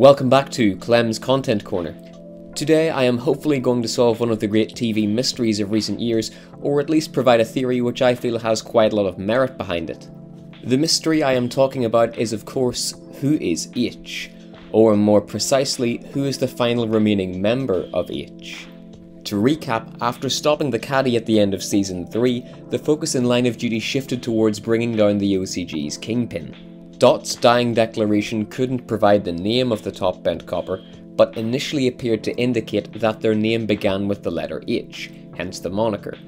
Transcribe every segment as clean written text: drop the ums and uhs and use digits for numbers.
Welcome back to Clem's Content Corner. Today I am hopefully going to solve one of the great TV mysteries of recent years, or at least provide a theory which I feel has quite a lot of merit behind it. The mystery I am talking about is, of course, who is H? Or more precisely, who is the final remaining member of H? To recap, after stopping the caddy at the end of Season 3, the focus in Line of Duty shifted towards bringing down the OCG's kingpin. Dot's dying declaration couldn't provide the name of the top-bent copper, but initially appeared to indicate that their name began with the letter H, hence the moniker.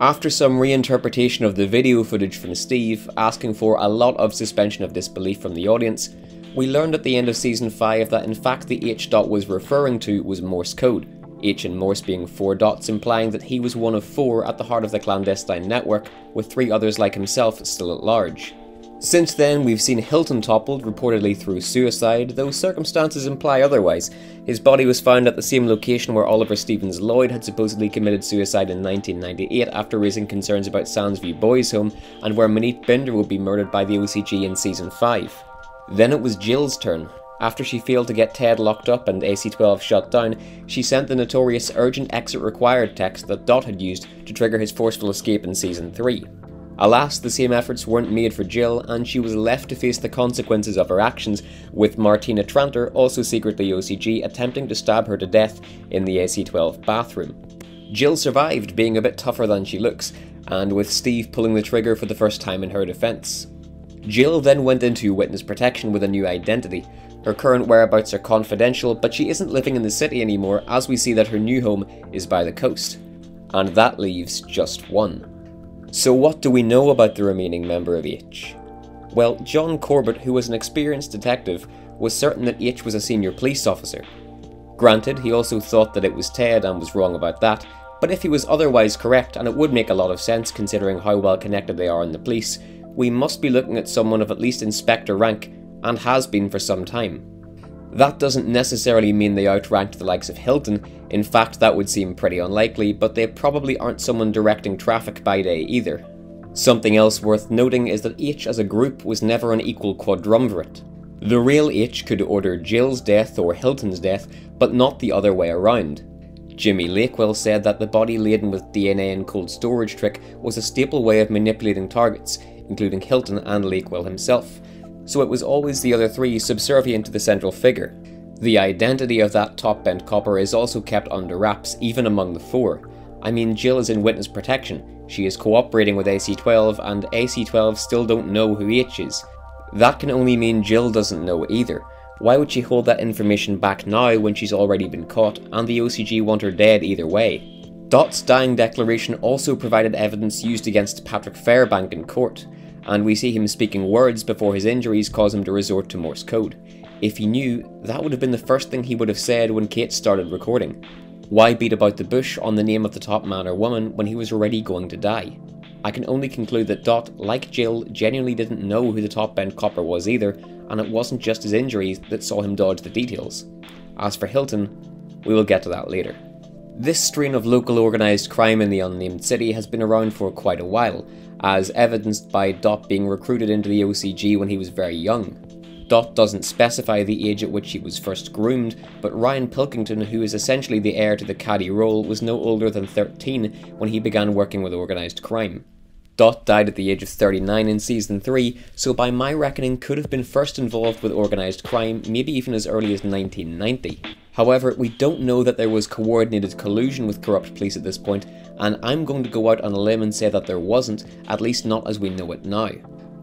After some reinterpretation of the video footage from Steve, asking for a lot of suspension of disbelief from the audience, we learned at the end of Season 5 that in fact the H Dot was referring to was Morse code, H in Morse being 4 dots, implying that he was one of 4 at the heart of the clandestine network, with 3 others like himself still at large. Since then, we've seen Hilton toppled, reportedly through suicide, though circumstances imply otherwise. His body was found at the same location where Oliver Stevens Lloyd had supposedly committed suicide in 1998 after raising concerns about Sandsview Boys Home, and where Manit Binder would be murdered by the OCG in Season 5. Then it was Jill's turn. After she failed to get Ted locked up and AC-12 shut down, she sent the notorious urgent exit required text that Dot had used to trigger his forceful escape in Season 3. Alas, the same efforts weren't made for Jill, and she was left to face the consequences of her actions, with Martina Tranter, also secretly OCG, attempting to stab her to death in the AC-12 bathroom. Jill survived, being a bit tougher than she looks, and with Steve pulling the trigger for the first time in her defence. Jill then went into witness protection with a new identity. Her current whereabouts are confidential, but she isn't living in the city anymore, as we see that her new home is by the coast. And that leaves just one. So what do we know about the remaining member of H? Well, John Corbett, who was an experienced detective, was certain that H was a senior police officer. Granted, he also thought that it was Ted and was wrong about that, but if he was otherwise correct, and it would make a lot of sense considering how well connected they are in the police, we must be looking at someone of at least inspector rank, and has been for some time. That doesn't necessarily mean they outranked the likes of Hilton, in fact that would seem pretty unlikely, but they probably aren't someone directing traffic by day either. Something else worth noting is that H as a group was never an equal quadrumvirate. The real H could order Jill's death or Hilton's death, but not the other way around. Jimmy Lakewell said that the body laden with DNA and cold storage trick was a staple way of manipulating targets, including Hilton and Lakewell himself. So it was always the other three subservient to the central figure. The identity of that top-bent copper is also kept under wraps, even among the 4. I mean, Jill is in witness protection, she is cooperating with AC-12, and AC-12 still don't know who H is. That can only mean Jill doesn't know either. Why would she hold that information back now when she's already been caught, and the OCG want her dead either way? Dot's dying declaration also provided evidence used against Patrick Fairbank in court, and we see him speaking words before his injuries cause him to resort to Morse code. If he knew, that would have been the first thing he would have said when Kate started recording. Why beat about the bush on the name of the top man or woman when he was already going to die? I can only conclude that Dot, like Jill, genuinely didn't know who the top bent copper was either, and it wasn't just his injuries that saw him dodge the details. As for Hilton, we will get to that later. This strain of local organised crime in the unnamed city has been around for quite a while, as evidenced by Dot being recruited into the OCG when he was very young. Dot doesn't specify the age at which he was first groomed, but Ryan Pilkington, who is essentially the heir to the caddy role, was no older than 13 when he began working with organised crime. Dot died at the age of 39 in Season 3, so by my reckoning could have been first involved with organised crime, maybe even as early as 1990. However, we don't know that there was coordinated collusion with corrupt police at this point, and I'm going to go out on a limb and say that there wasn't, at least not as we know it now.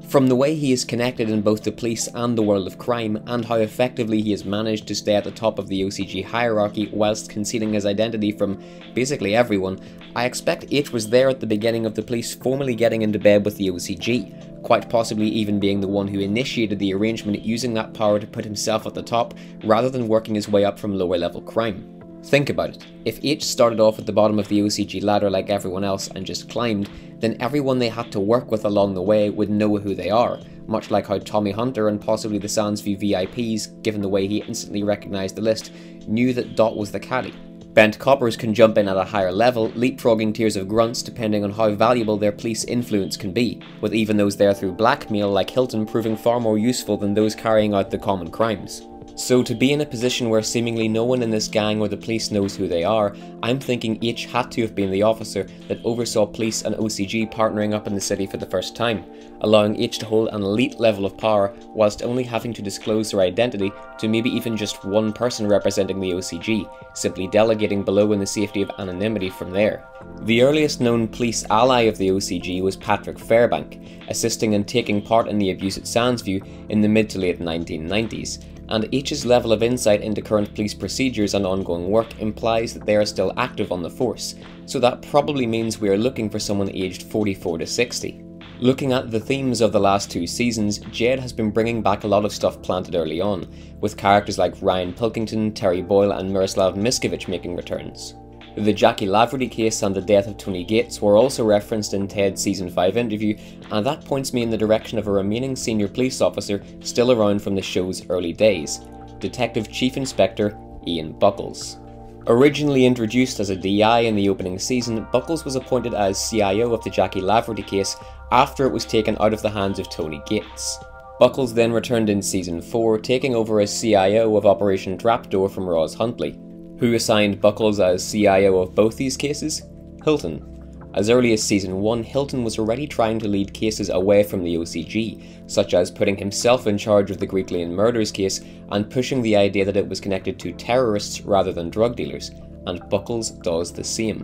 From the way he is connected in both the police and the world of crime, and how effectively he has managed to stay at the top of the OCG hierarchy whilst concealing his identity from basically everyone, I expect H was there at the beginning of the police formally getting into bed with the OCG, quite possibly even being the one who initiated the arrangement, using that power to put himself at the top rather than working his way up from lower level crime. Think about it, if H started off at the bottom of the OCG ladder like everyone else and just climbed, then everyone they had to work with along the way would know who they are, much like how Tommy Hunter and possibly the Sandsview VIPs, given the way he instantly recognised the list, knew that Dot was the caddy. Bent coppers can jump in at a higher level, leapfrogging tiers of grunts depending on how valuable their police influence can be, with even those there through blackmail like Hilton proving far more useful than those carrying out the common crimes. So to be in a position where seemingly no one in this gang or the police knows who they are, I'm thinking H had to have been the officer that oversaw police and OCG partnering up in the city for the first time, allowing H to hold an elite level of power whilst only having to disclose their identity to maybe even just one person representing the OCG, simply delegating below in the safety of anonymity from there. The earliest known police ally of the OCG was Patrick Fairbank, assisting and taking part in the abuse at Sandsview in the mid to late 1990s, and H's level of insight into current police procedures and ongoing work implies that they are still active on the force, so that probably means we are looking for someone aged 44 to 60. Looking at the themes of the last two seasons, Jed has been bringing back a lot of stuff planted early on, with characters like Ryan Pilkington, Terry Boyle and Miroslav Miskovic making returns. The Jackie Laverty case and the death of Tony Gates were also referenced in Ted's Season 5 interview, and that points me in the direction of a remaining senior police officer still around from the show's early days, Detective Chief Inspector Ian Buckells. Originally introduced as a DI in the opening season, Buckells was appointed as CIO of the Jackie Laverty case after it was taken out of the hands of Tony Gates. Buckells then returned in Season 4, taking over as CIO of Operation Drapdoor from Roz Huntley. Who assigned Buckells as CIO of both these cases? Hilton. As early as Season 1, Hilton was already trying to lead cases away from the OCG, such as putting himself in charge of the Greek Lane Murders case and pushing the idea that it was connected to terrorists rather than drug dealers, and Buckells does the same.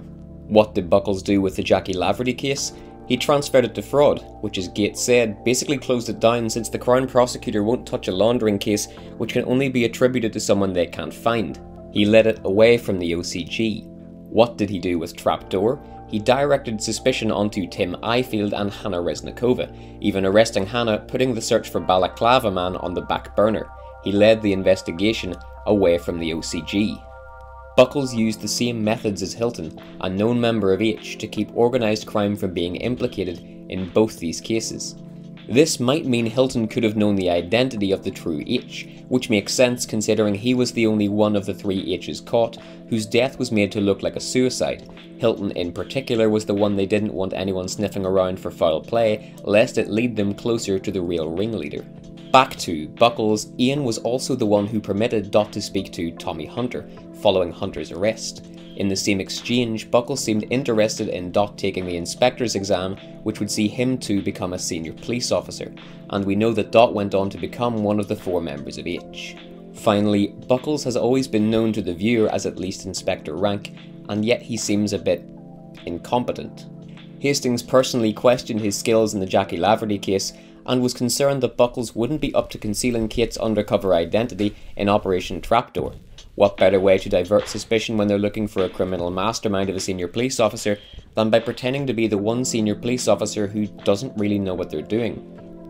What did Buckells do with the Jackie Laverty case? He transferred it to fraud, which as Gates said, basically closed it down since the Crown Prosecutor won't touch a laundering case which can only be attributed to someone they can't find. He led it away from the OCG. What did he do with Trapdoor? He directed suspicion onto Tim Ifield and Hannah Reznikova, even arresting Hannah, putting the search for Balaclava Man on the back burner. He led the investigation away from the OCG. Buckells used the same methods as Hilton, a known member of H, to keep organised crime from being implicated in both these cases. This might mean Hilton could have known the identity of the true H, which makes sense considering he was the only one of the three H's caught whose death was made to look like a suicide. Hilton in particular was the one they didn't want anyone sniffing around for foul play, lest it lead them closer to the real ringleader. Back to Buckells, Ian was also the one who permitted Dot to speak to Tommy Hunter, following Hunter's arrest. In the same exchange, Buckells seemed interested in Dot taking the inspector's exam, which would see him too become a senior police officer, and we know that Dot went on to become one of the four members of H. Finally, Buckells has always been known to the viewer as at least inspector rank, and yet he seems a bit incompetent. Hastings personally questioned his skills in the Jackie Laverty case, and was concerned that Buckells wouldn't be up to concealing Kate's undercover identity in Operation Trapdoor. What better way to divert suspicion when they're looking for a criminal mastermind of a senior police officer than by pretending to be the one senior police officer who doesn't really know what they're doing?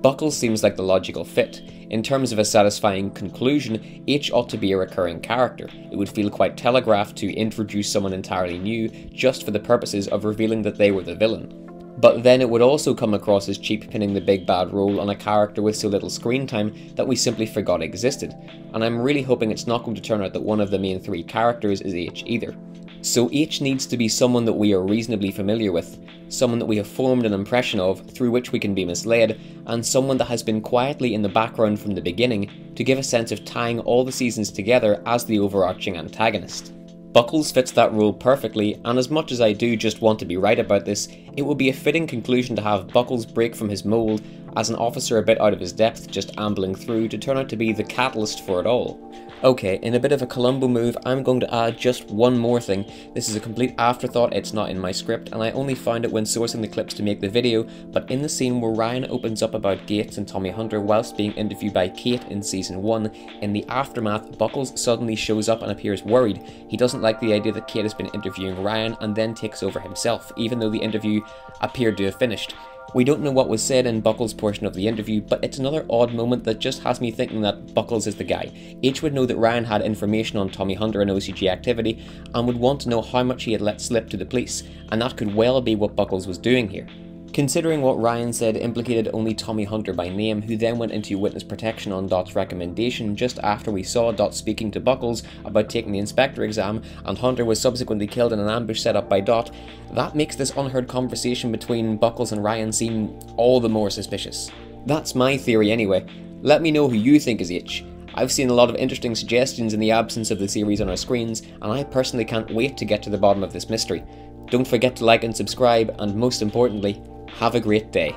Buckells seems like the logical fit. In terms of a satisfying conclusion, H ought to be a recurring character. It would feel quite telegraphed to introduce someone entirely new just for the purposes of revealing that they were the villain. But then it would also come across as cheap pinning the big bad role on a character with so little screen time that we simply forgot existed, and I'm really hoping it's not going to turn out that one of the main three characters is H either. So H needs to be someone that we are reasonably familiar with, someone that we have formed an impression of through which we can be misled, and someone that has been quietly in the background from the beginning to give a sense of tying all the seasons together as the overarching antagonist. Buckells fits that role perfectly, and as much as I do just want to be right about this, it would be a fitting conclusion to have Buckells break from his mould as an officer a bit out of his depth just ambling through to turn out to be the catalyst for it all. Okay, in a bit of a Columbo move, I'm going to add just one more thing. This is a complete afterthought, it's not in my script, and I only found it when sourcing the clips to make the video, but in the scene where Ryan opens up about Gates and Tommy Hunter whilst being interviewed by Kate in Season 1, in the aftermath, Buckells suddenly shows up and appears worried. He doesn't like the idea that Kate has been interviewing Ryan and then takes over himself, even though the interview appeared to have finished. We don't know what was said in Buckells' portion of the interview, but it's another odd moment that just has me thinking that Buckells is the guy. H would know that Ryan had information on Tommy Hunter and OCG activity, and would want to know how much he had let slip to the police, and that could well be what Buckells was doing here. Considering what Ryan said implicated only Tommy Hunter by name, who then went into witness protection on Dot's recommendation just after we saw Dot speaking to Buckells about taking the inspector exam, and Hunter was subsequently killed in an ambush set up by Dot, that makes this unheard conversation between Buckells and Ryan seem all the more suspicious. That's my theory anyway. Let me know who you think is H. I've seen a lot of interesting suggestions in the absence of the series on our screens, and I personally can't wait to get to the bottom of this mystery. Don't forget to like and subscribe, and most importantly, have a great day.